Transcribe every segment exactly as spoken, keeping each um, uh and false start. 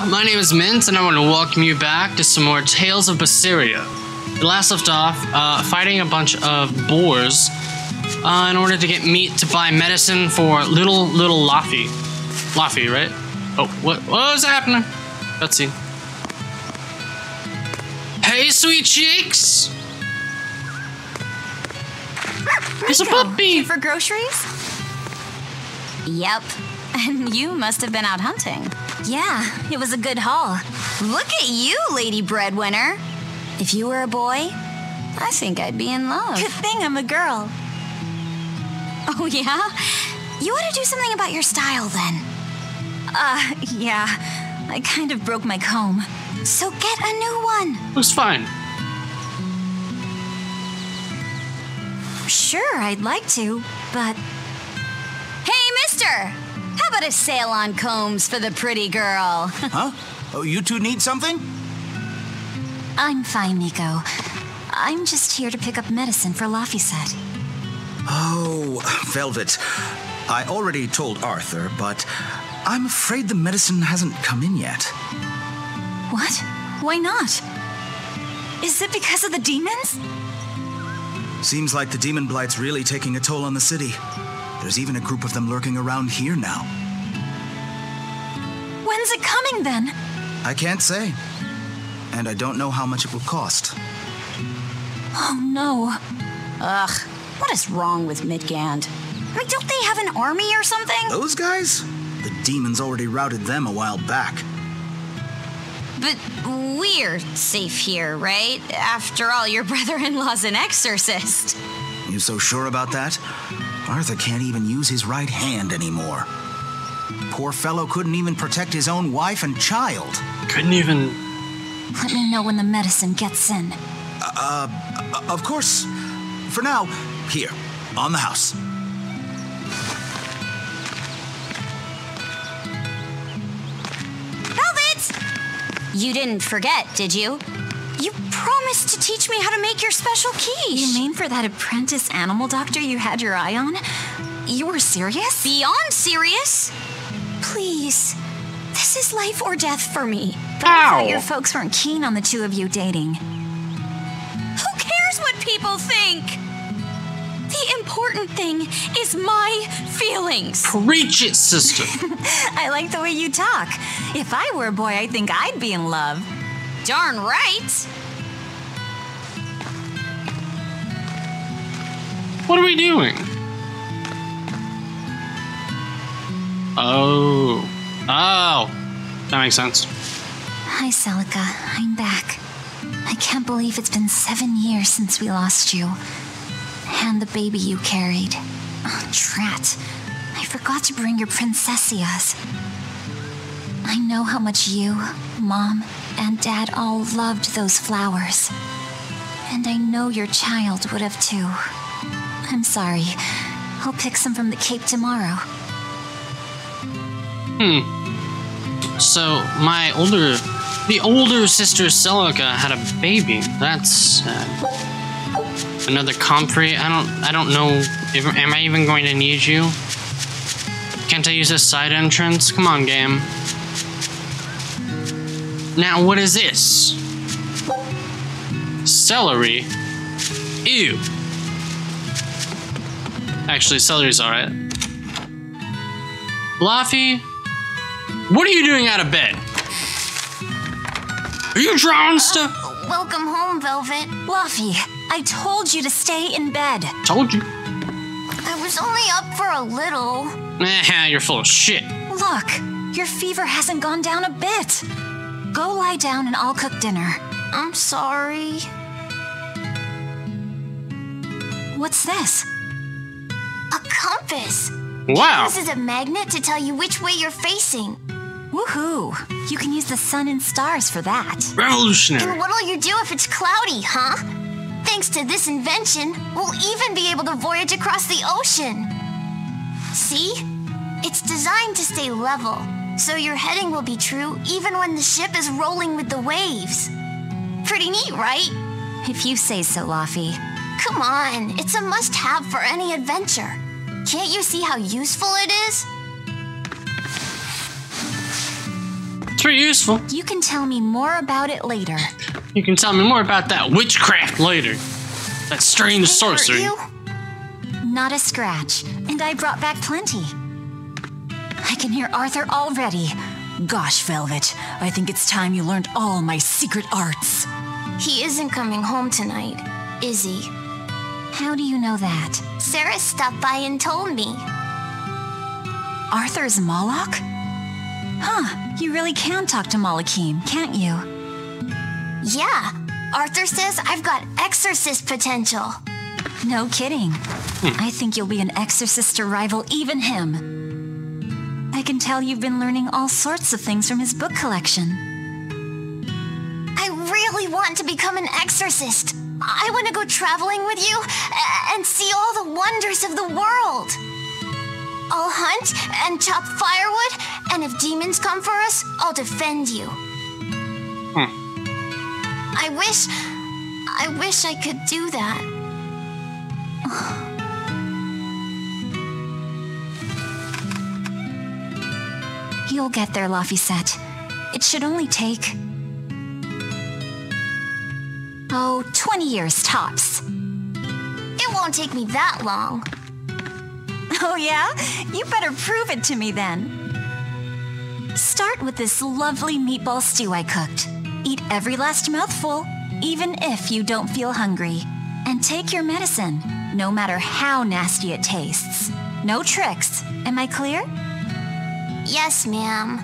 Hello, my name is Mint, and I want to welcome you back to some more Tales of Berseria. We last left off uh, fighting a bunch of boars uh, in order to get meat to buy medicine for little, little Laphi. Laphi, right? Oh, what, what is happening? Let's see. Hey, sweet cheeks! It's a puppy! Here for groceries? Yep. And you must have been out hunting. Yeah, it was a good haul. Look at you, Lady Breadwinner. If you were a boy, I think I'd be in love. Good thing I'm a girl. Oh, yeah? You ought to do something about your style, then. Uh, yeah. I kind of broke my comb. So get a new one. Looks fine. Sure, I'd like to, but... Hey, mister! How about a sale on combs for the pretty girl? Huh? Oh, you two need something? I'm fine, Nico. I'm just here to pick up medicine for Laphicet. Oh, Velvet. I already told Arthur, but I'm afraid the medicine hasn't come in yet. What? Why not? Is it because of the demons? Seems like the demon blight's really taking a toll on the city. There's even a group of them lurking around here now. When's it coming, then? I can't say. And I don't know how much it will cost. Oh, no. Ugh, what is wrong with Midgand? I mean, don't they have an army or something? Those guys? The demons already routed them a while back. But we're safe here, right? After all, your brother-in-law's an exorcist. You so sure about that? Arthur can't even use his right hand anymore. Poor fellow couldn't even protect his own wife and child. Couldn't even... Let me know when the medicine gets in. Uh, uh of course. For now, here, on the house. Velvet! You didn't forget, did you? You promised to teach me how to make your special quiche. You mean for that apprentice animal doctor you had your eye on? You were serious? Beyond serious? Please. This is life or death for me. But I thought your folks weren't keen on the two of you dating. Who cares what people think? The important thing is my feelings. Preach it, sister. I like the way you talk. If I were a boy, I think I'd be in love. Darn right! What are we doing? Oh. Oh. That makes sense. Hi, Celica. I'm back. I can't believe it's been seven years since we lost you. And the baby you carried. Oh, drat. I forgot to bring your princessias. I know how much you, Mom, and Dad all loved those flowers. And I know your child would have too. I'm sorry. I'll pick some from the Cape tomorrow. Hmm. So, my older... The older sister Celica had a baby. That's... Uh, another comfrey. I don't... I don't know... If, am I even going to need you? Can't I use this side entrance? Come on, game. Now, what is this? Celery? Ew. Actually, celery's alright. Laphi? What are you doing out of bed? Are you drawing stuff? Uh, welcome home, Velvet. Laphi, I told you to stay in bed. Told you. I was only up for a little. Nah, you're full of shit. Look, your fever hasn't gone down a bit. Go lie down and I'll cook dinner. I'm sorry. What's this? A compass. Wow. This is a magnet to tell you which way you're facing. Woohoo. You can use the sun and stars for that. Revolutionary. And what'll you do if it's cloudy, huh? Thanks to this invention, we'll even be able to voyage across the ocean. See? It's designed to stay level. So your heading will be true even when the ship is rolling with the waves. Pretty neat, right? If you say so, Laphi. Come on, it's a must-have for any adventure. Can't you see how useful it is? It's pretty useful. You can tell me more about it later. You can tell me more about that witchcraft later. That strange sorcery. Not a scratch, and I brought back plenty. I can hear Arthur already. Gosh, Velvet, I think it's time you learned all my secret arts. He isn't coming home tonight, is he? How do you know that? Sarah stopped by and told me. Arthur's Malakh? Huh, you really can talk to Malakhim, can't you? Yeah, Arthur says I've got exorcist potential. No kidding. Hmm. I think you'll be an exorcist to rival even him. I can tell you've been learning all sorts of things from his book collection. I really want to become an exorcist. I want to go traveling with you and see all the wonders of the world. I'll hunt and chop firewood, and if demons come for us, I'll defend you. Hmm. I wish... I wish I could do that. You'll get there, Laphicet. It should only take... Oh, twenty years tops. It won't take me that long. Oh yeah? You better prove it to me then. Start with this lovely meatball stew I cooked. Eat every last mouthful, even if you don't feel hungry. And take your medicine, no matter how nasty it tastes. No tricks. Am I clear? Yes, ma'am.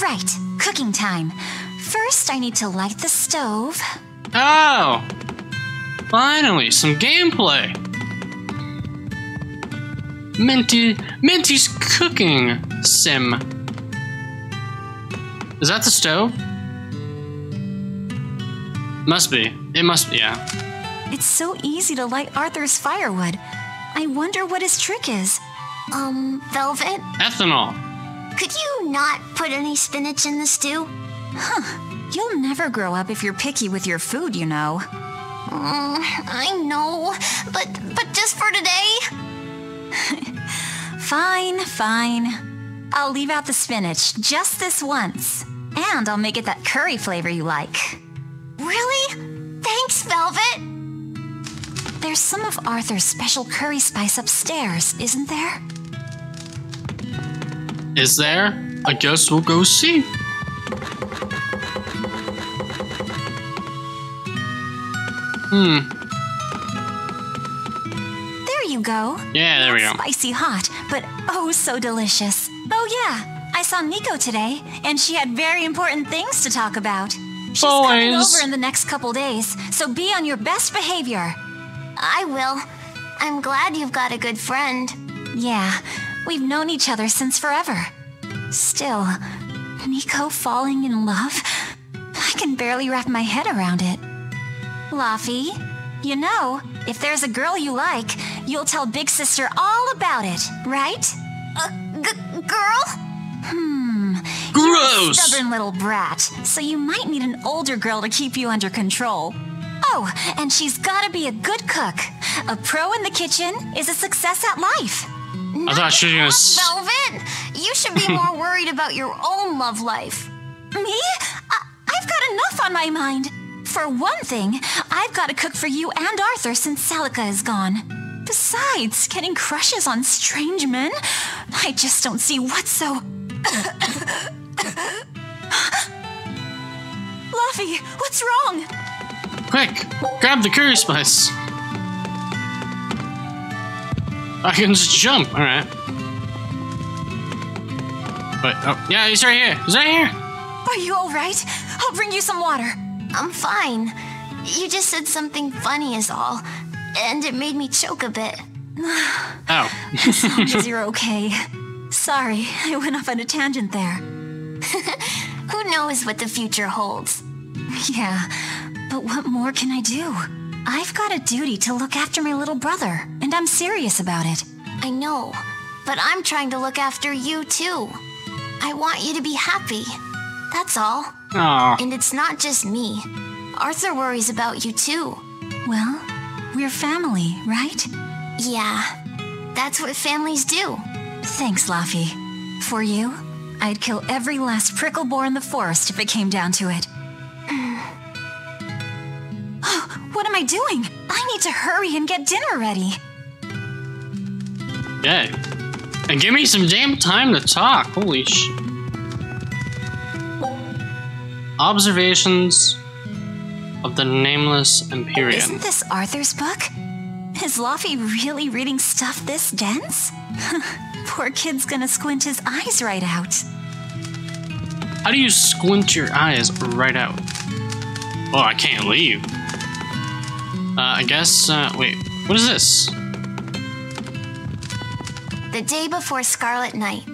Right, cooking time. First, I need to light the stove. Oh! Finally, some gameplay! Minty... Minty's cooking sim. Is that the stove? Must be. It must be, yeah. It's so easy to light Arthur's firewood. I wonder what his trick is. Um, Velvet? Ethanol. Could you not put any spinach in the stew? Huh. You'll never grow up if you're picky with your food, you know. Mm, I know, but but just for today? Fine, fine. I'll leave out the spinach just this once. And I'll make it that curry flavor you like. Really? Thanks, Velvet! There's some of Arthur's special curry spice upstairs, isn't there? Is there? I guess we'll go see. Hmm. There you go. Yeah, there we go. Spicy hot, but oh so delicious. Oh yeah, I saw Nico today, and she had very important things to talk about. She's Boys. coming over in the next couple days, so be on your best behavior. I will. I'm glad you've got a good friend. Yeah, we've known each other since forever. Still, Nico falling in love? I can barely wrap my head around it. Laphi, you know, if there's a girl you like, you'll tell Big Sister all about it, right? Uh, g-girl? Hmm. Gross! You're a stubborn little brat, so you might need an older girl to keep you under control. Oh, and she's gotta be a good cook. A pro in the kitchen is a success at life. I thought she was... Velvet, you should be more worried about your own love life. Me? I I've got enough on my mind. For one thing, I've got to cook for you and Arthur since Celica is gone. Besides, getting crushes on strange men? I just don't see what's so... Laphi, what's wrong? Quick, grab the curry spice. I can just jump, alright. But, oh, yeah, he's right here, he's right here. Are you alright? I'll bring you some water. I'm fine. You just said something funny is all, and it made me choke a bit. Oh. As long as you're okay. Sorry, I went off on a tangent there. Who knows what the future holds? Yeah, but what more can I do? I've got a duty to look after my little brother, and I'm serious about it. I know, but I'm trying to look after you too. I want you to be happy. That's all. Aww. And it's not just me. Arthur worries about you too. Well, we're family, right? Yeah. That's what families do. Thanks, Laphi. For you, I'd kill every last prickle-boar in the forest if it came down to it. Oh, what am I doing? I need to hurry and get dinner ready. Okay. And give me some damn time to talk. Holy sh... Observations of the Nameless Imperium. Isn't this Arthur's book? Is Laphi really reading stuff this dense? Poor kid's gonna squint his eyes right out. How do you squint your eyes right out? Oh, I can't leave. Uh, I guess, uh, wait, what is this? The day before Scarlet Knight,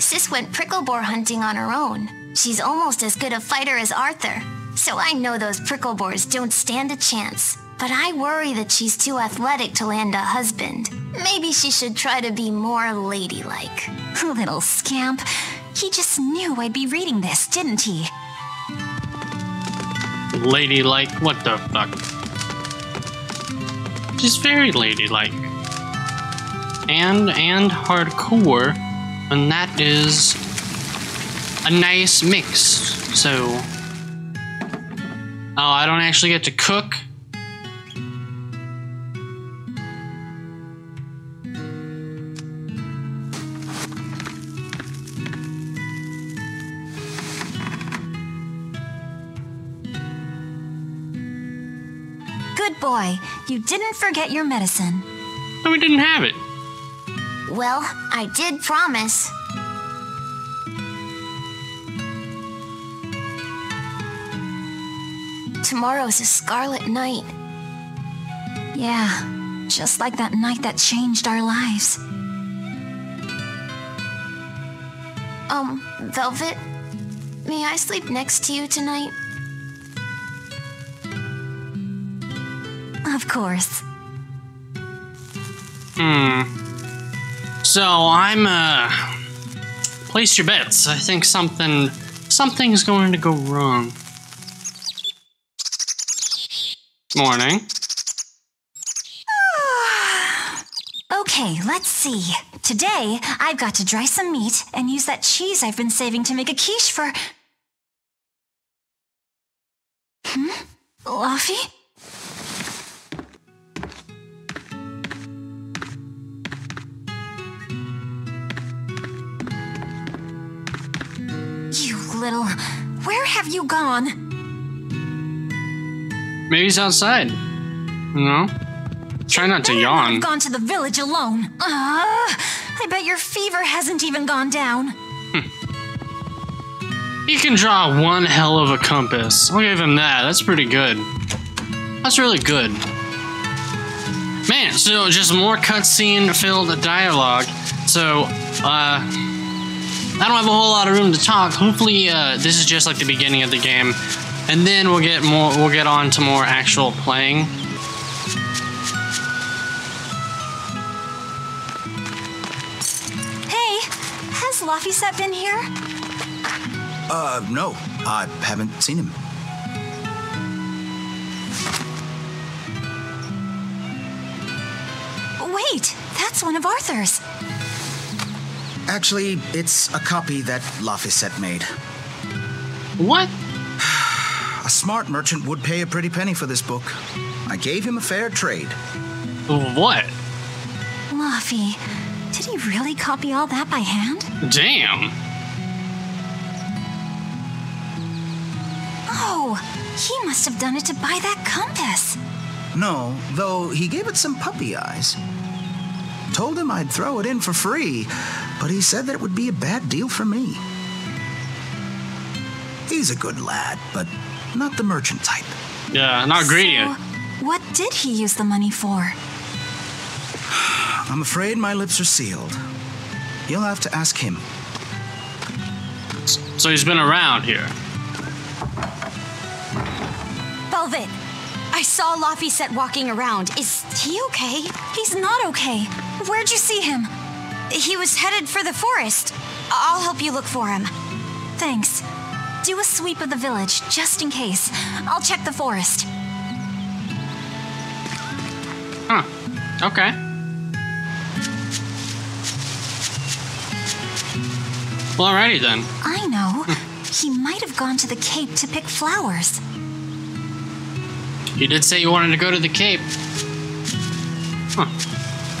Sis went prickle-boar hunting on her own. She's almost as good a fighter as Arthur, so I know those prickle-boars don't stand a chance. But I worry that she's too athletic to land a husband. Maybe she should try to be more ladylike. Little scamp. He just knew I'd be reading this, didn't he? Ladylike? What the fuck? She's very ladylike. And, and hardcore. And that is a nice mix. So... Oh, I don't actually get to cook. Boy, you didn't forget your medicine. No, we didn't have it. Well, I did promise. Tomorrow's a Scarlet Night. Yeah, just like that night that changed our lives. Um, Velvet, may I sleep next to you tonight? Of course. Hmm. So I'm uh place your bets. I think something something's going to go wrong. Morning. Okay, let's see. Today I've got to dry some meat and use that cheese I've been saving to make a quiche for. Hmm? Laphi? Little, where have you gone? Maybe he's outside. You know? Try not to yawn. I've gone to the village alone. Uh, I bet your fever hasn't even gone down. Hm. He can draw one hell of a compass. I'll give him that. That's pretty good. That's really good. Man, so just more cutscene filled dialogue. So, uh... I don't have a whole lot of room to talk. Hopefully, uh, this is just like the beginning of the game, and then we'll get more. We'll get on to more actual playing. Hey, has Laphicet been here? Uh, no, I haven't seen him. Wait, that's one of Arthur's. Actually, it's a copy that Laphicet made. What? A smart merchant would pay a pretty penny for this book. I gave him a fair trade. What? Laphi, did he really copy all that by hand? Damn. Oh, he must have done it to buy that compass. No, though he gave it some puppy eyes. Told him I'd throw it in for free, but he said that it would be a bad deal for me. He's a good lad, but not the merchant type. Yeah, not greedy. So, what did he use the money for? I'm afraid my lips are sealed. You'll have to ask him. So he's been around here. Velvet, I saw Laphicet walking around. Is he okay? He's not okay. Where'd you see him? He was headed for the forest. I'll help you look for him. Thanks. Do a sweep of the village, just in case. I'll check the forest. Huh. Okay. Well, alrighty then. I know. He might have gone to the Cape to pick flowers. You did say you wanted to go to the Cape. Huh.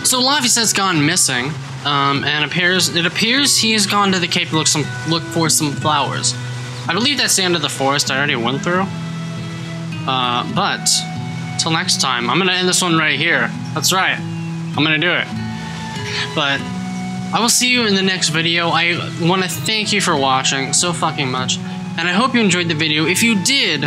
So Laphicet's gone missing, um, and appears it appears he's gone to the Cape to look some look for some flowers. I believe that's the end of the forest I already went through. Uh, but till next time, I'm gonna end this one right here. That's right. I'm gonna do it. But I will see you in the next video. I want to thank you for watching so fucking much, and I hope you enjoyed the video. If you did,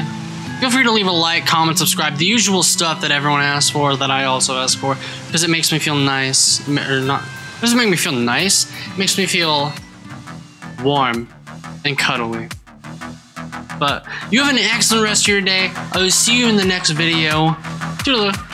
feel free to leave a like, comment, subscribe, the usual stuff that everyone asks for, that I also ask for, because it makes me feel nice, or not, it doesn't make me feel nice, it makes me feel warm and cuddly. But you have an excellent rest of your day. I will see you in the next video. Toodaloo.